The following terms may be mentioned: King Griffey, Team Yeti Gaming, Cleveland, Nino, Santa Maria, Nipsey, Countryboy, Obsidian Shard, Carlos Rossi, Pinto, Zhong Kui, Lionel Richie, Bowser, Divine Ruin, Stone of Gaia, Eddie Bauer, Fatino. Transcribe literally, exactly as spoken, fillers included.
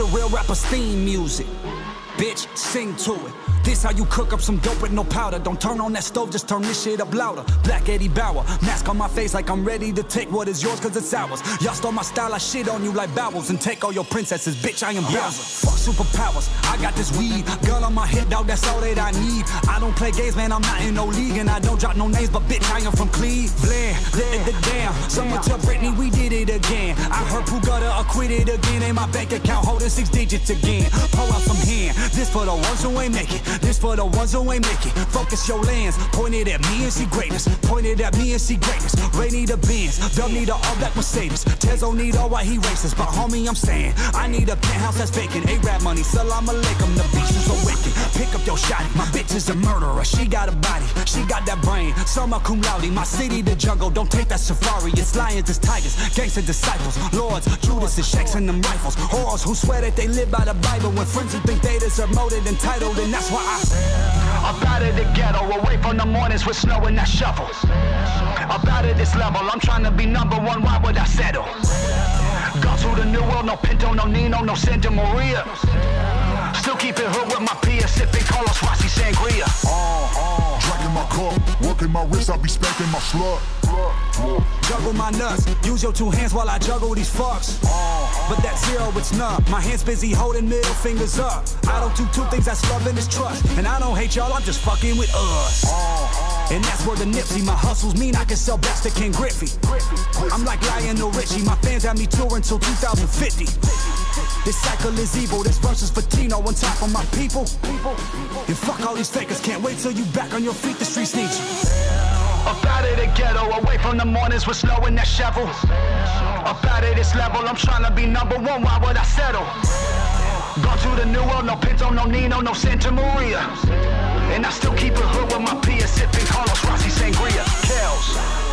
a real rapper's theme music. Bitch, sing to it. This how you cook up some dope with no powder. Don't turn on that stove, just turn this shit up louder. Black Eddie Bauer, mask on my face like I'm ready to take what is yours cause it's ours. Y'all stole my style, I shit on you like bowels and take all your princesses, bitch, I am Bowser. Fuck superpowers, I got this weed. Gun on my hip, dog, that's all that I need. I don't play games, man, I'm not in no league. And I don't drop no names, but bitch, I am from Cleveland. Damn, someone tell Britney we did it again. I heard Pugata acquitted again. And my bank account holding six digits again. Pull out some hand, this for the ones who ain't make it. This for the ones who ain't make it. Focus your lens, pointed at me and see greatness. Pointed at me and see greatness. Ray need a Benz, dumb need a all black Mercedes. Tezo need all white, he racist. But homie, I'm saying, I need a penthouse that's vacant. A-Rap money, salam alaikum, the beach is awakened. Pick up your shot, my bitch is a murderer. She got a body, she got that brain. Summa cum laude, my city the jungle. Don't take that safari, it's lions, it's tigers. Gangsta disciples, lords, Judas and shacks and them rifles. Whores who swear that they live by the Bible. When friends who think they deserve more than entitled. And that's why I'm out of the ghetto, away from the mornings with snow and I shovel. I'm out of this level, I'm trying to be number one, why would I settle? Gone to the new world, no Pinto, no Nino, no Santa Maria. Still keep it hood with my peers, sipping Carlos Rossi sangria. Oh, oh. Dragging my cup, working my wrist, I be spanking my slut. Juggle my nuts, use your two hands while I juggle these fucks. But that zero, it's none. My hands busy holding middle fingers up. I don't do two things that's love and it's trust. And I don't hate y'all, I'm just fucking with us. And that's where the Nipsey, my hustles mean I can sell best to King Griffey. I'm like Lionel Richie, my fans have me touring till two thousand fifty. This cycle is evil, this verse is Fatino on top of my people. And fuck all these fakers, can't wait till you back on your feet, the streets need you. Up out of the ghetto, away from the mornings with snow and that shovel. Up out of this level, I'm trying to be number one, why would I settle? Gone to the new world, no Pinto, no Nino, no Santa Maria. And I still keep it hood with my peers, sipping Carlos Rossi sangria. Kells.